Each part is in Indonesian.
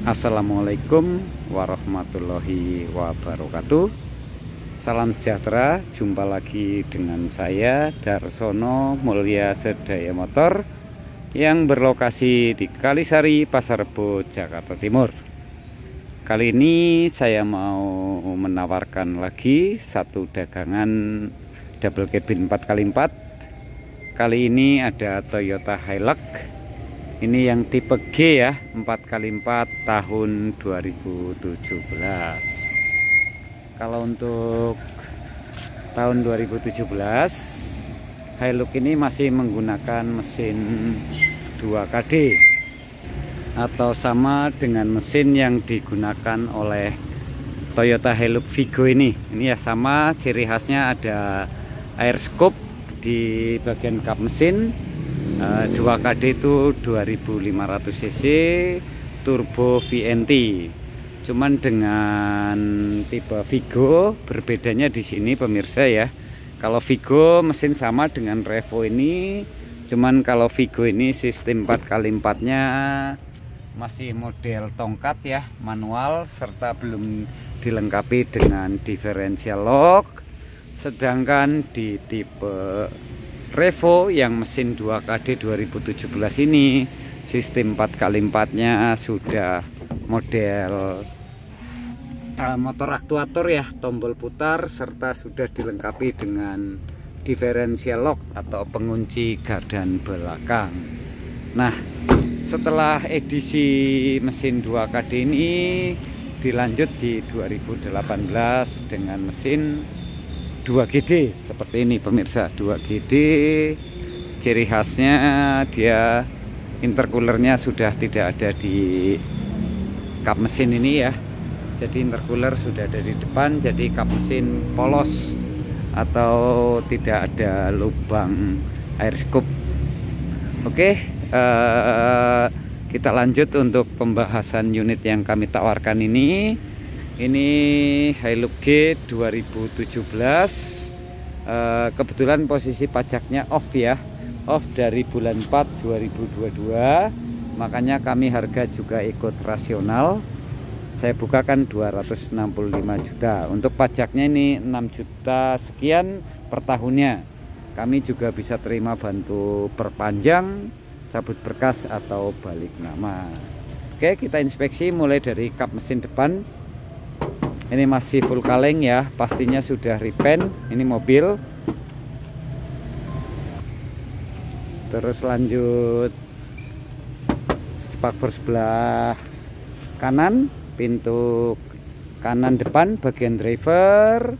Assalamualaikum warahmatullahi wabarakatuh. Salam sejahtera, jumpa lagi dengan saya Darsono Mulya Sedaya Motor yang berlokasi di Kalisari Pasar Rebo, Jakarta Timur. Kali ini saya mau menawarkan lagi satu dagangan double cabin 4x4. Kali ini ada Toyota Hilux. Ini yang tipe G ya, 4x4 tahun 2017. Kalau untuk tahun 2017, Hilux ini masih menggunakan mesin 2KD atau sama dengan mesin yang digunakan oleh Toyota Hilux Vigo ini. Ini ya sama, ciri khasnya ada air scoop di bagian kap mesin. 2KD itu 2500 cc, turbo VNT. Cuman dengan tipe Vigo berbedanya di sini pemirsa ya. Kalau Vigo mesin sama dengan Revo ini, cuman kalau Vigo ini sistem 4x4-nya masih model tongkat ya, manual, serta belum dilengkapi dengan diferensial lock. Sedangkan di tipe Revo yang mesin 2KD 2017 ini sistem 4x4-nya sudah model motor aktuator ya, tombol putar, serta sudah dilengkapi dengan diferensial lock atau pengunci gardan belakang. Nah, setelah edisi mesin 2KD ini dilanjut di 2018 dengan mesin 2GD seperti ini pemirsa. 2GD ciri khasnya dia intercoolernya sudah tidak ada di kap mesin ini ya, jadi intercooler sudah ada di depan, jadi kap mesin polos atau tidak ada lubang air scoop. Oke, kita lanjut untuk pembahasan unit yang kami tawarkan ini. Ini Hilux G 2017, kebetulan posisi pajaknya off ya, off dari bulan 4 2022, makanya kami harga juga ikut rasional. Saya bukakan 265 juta. Untuk pajaknya ini 6 juta sekian per tahunnya. Kami juga bisa terima bantu perpanjang, cabut berkas, atau balik nama. Oke, kita inspeksi mulai dari kap mesin depan. Ini masih full kaleng ya, pastinya sudah repaint ini mobil. Terus lanjut spakbor sebelah kanan, pintu kanan depan bagian driver.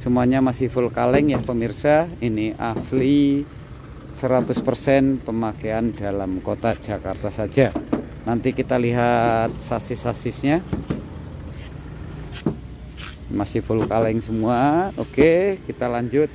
Semuanya masih full kaleng ya pemirsa. Ini asli 100% pemakaian dalam kota Jakarta saja. Nanti kita lihat sasis-sasisnya. Masih full kaleng semua. Oke, kita lanjut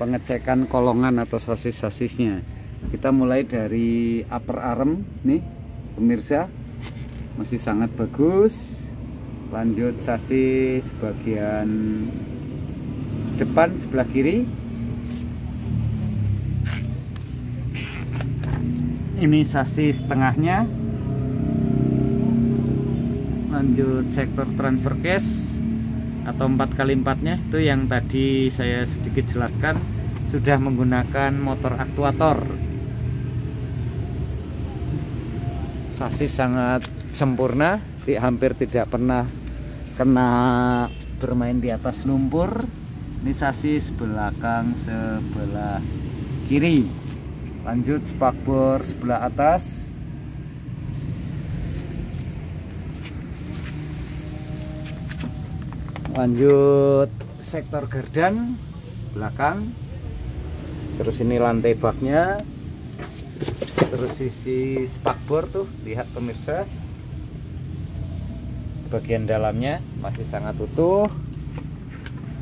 pengecekan kolongan atau sasis-sasisnya. Kita mulai dari upper arm nih pemirsa, masih sangat bagus. Lanjut sasis bagian depan sebelah kiri. Ini sasis tengahnya. Lanjut sektor transfer case atau 4x4-nya itu yang tadi saya sedikit jelaskan, sudah menggunakan motor aktuator. Sasis sangat sempurna, hampir tidak pernah kena bermain di atas lumpur. Ini sasis belakang sebelah kiri. Lanjut spakbor sebelah atas. Lanjut sektor gardan belakang. Terus ini lantai baknya. Terus sisi spakbor tuh, lihat pemirsa, bagian dalamnya masih sangat utuh.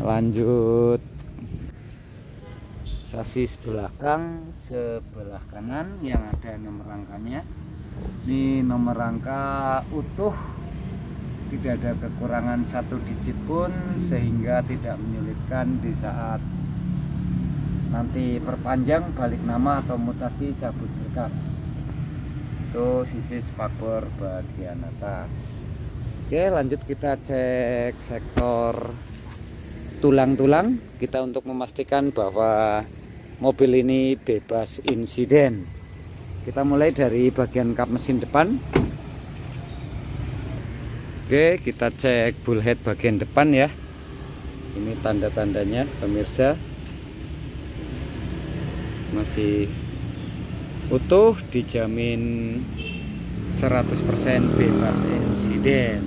Lanjut sasis belakang sebelah kanan yang ada nomor rangkanya. Ini nomor rangka utuh, tidak ada kekurangan satu digit pun, sehingga tidak menyulitkan di saat nanti perpanjang, balik nama, atau mutasi cabut berkas. itu sisi spakbor bagian atas. Oke, lanjut kita cek sektor tulang-tulang kita untuk memastikan bahwa mobil ini bebas insiden. Kita mulai dari bagian kap mesin depan. Oke, kita cek bullhead bagian depan ya. Ini tanda-tandanya pemirsa, masih utuh, dijamin 100% bebas insiden.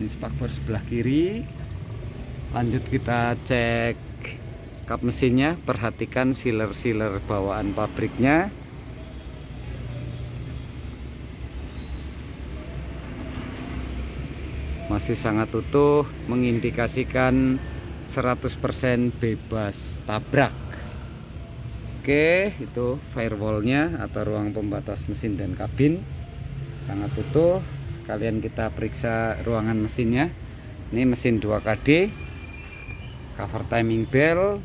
Ini spakbor sebelah kiri. Lanjut kita cek kap mesinnya, perhatikan sealer-sealer bawaan pabriknya. Masih sangat utuh, mengindikasikan 100% bebas tabrak. Oke, itu firewallnya atau ruang pembatas mesin dan kabin sangat utuh. Sekalian kita periksa ruangan mesinnya. Ini mesin 2KD, cover timing belt,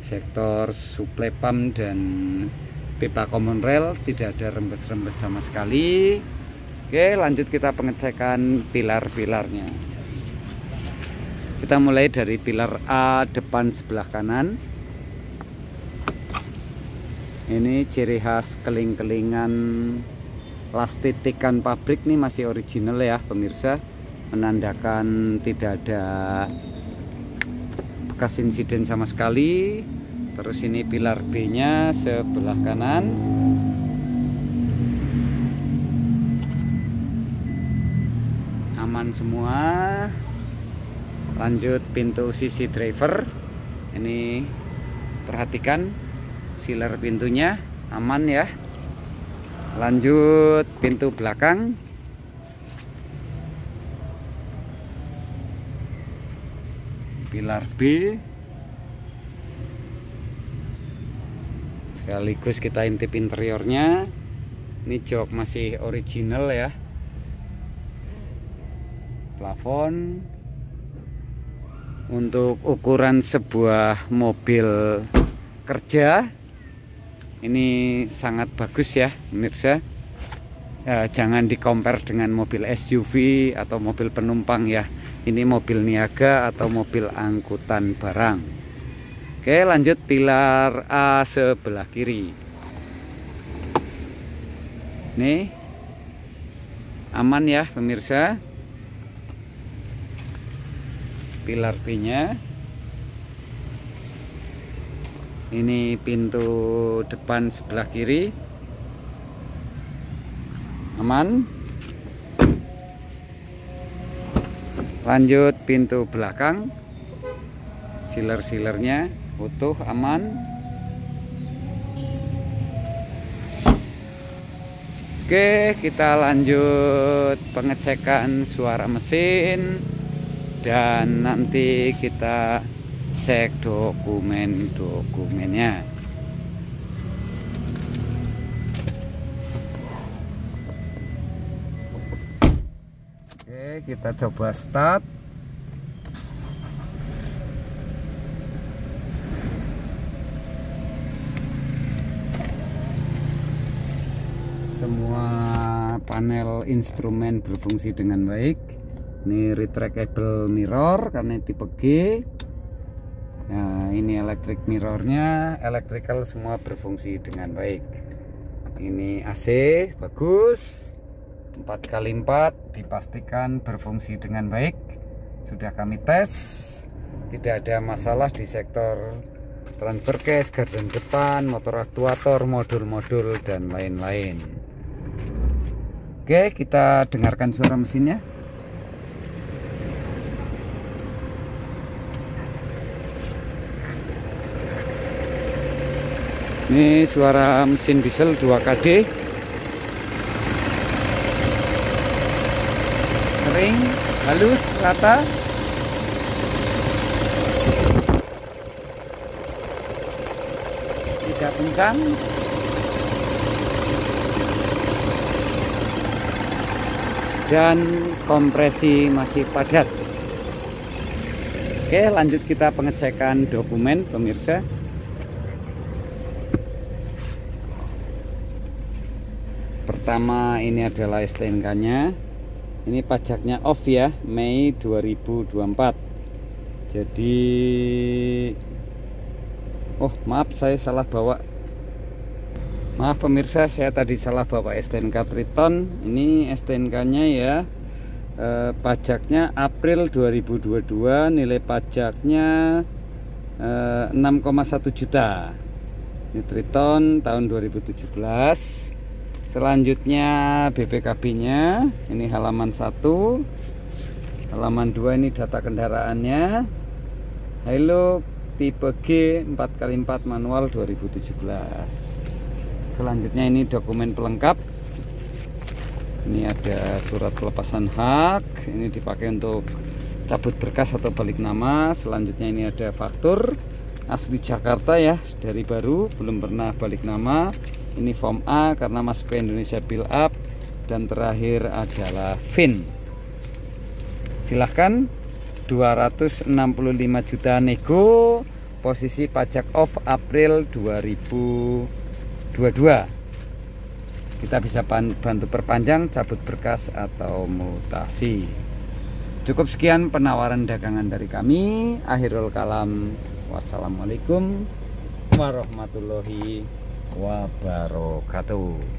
sektor suplai pump dan pipa common rail, tidak ada rembes-rembes sama sekali. Oke, lanjut kita pengecekan pilar-pilarnya. Kita mulai dari pilar A depan sebelah kanan. Ini ciri khas keling-kelingan las titikan pabrik, nih masih original ya pemirsa, menandakan tidak ada bekas insiden sama sekali. Terus ini pilar B nya sebelah kanan. Semua. Lanjut pintu sisi driver, ini perhatikan sealer pintunya aman ya. Lanjut pintu belakang, pilar B, sekaligus kita intip interiornya. Ini jok masih original ya, plafon. Untuk ukuran sebuah mobil kerja ini sangat bagus ya pemirsa, jangan dikompar dengan mobil SUV atau mobil penumpang ya, ini mobil niaga atau mobil angkutan barang. Oke, lanjut pilar A sebelah kiri. Nih aman ya pemirsa, pilar B nya. Ini pintu depan sebelah kiri, aman. Lanjut pintu belakang, sealer-sealernya utuh, aman. Oke, kita lanjut pengecekan suara mesin dan nanti kita cek dokumen-dokumennya. Oke, kita coba start. Semua panel instrumen berfungsi dengan baik. Ini retractable mirror karena tipe G. Nah, ini electric mirrornya, electrical semua berfungsi dengan baik. Ini AC bagus, 4x4 dipastikan berfungsi dengan baik. Sudah kami tes, tidak ada masalah di sektor transfer case, gardan depan, motor aktuator, modul-modul dan lain-lain. Oke, kita dengarkan suara mesinnya. Ini suara mesin diesel 2KD, kering, halus, rata. Tidak kencang. Dan kompresi masih padat. Oke, lanjut kita pengecekan dokumen pemirsa. Pertama ini adalah STNK nya ini pajaknya off ya, Mei 2024. Jadi oh maaf, saya salah bawa. Maaf pemirsa, saya tadi salah bawa STNK Triton. Ini STNK nya ya, pajaknya April 2022, nilai pajaknya 6,1 juta. Ini Triton tahun 2017. Selanjutnya BPKB nya ini halaman 1, halaman 2 ini data kendaraannya, Hilux tipe G 4x4 manual 2017. Selanjutnya ini dokumen pelengkap. Ini ada surat pelepasan hak, ini dipakai untuk cabut berkas atau balik nama. Selanjutnya ini ada faktur asli Jakarta ya, dari baru, belum pernah balik nama. Ini form A karena masuk ke Indonesia build up. Dan terakhir adalah FIN. Silahkan, 265 juta nego, posisi pajak off April 2022. Kita bisa bantu perpanjang, cabut berkas atau mutasi. Cukup sekian penawaran dagangan dari kami. Akhirul kalam. Wassalamualaikum warahmatullahi wabarakatuh.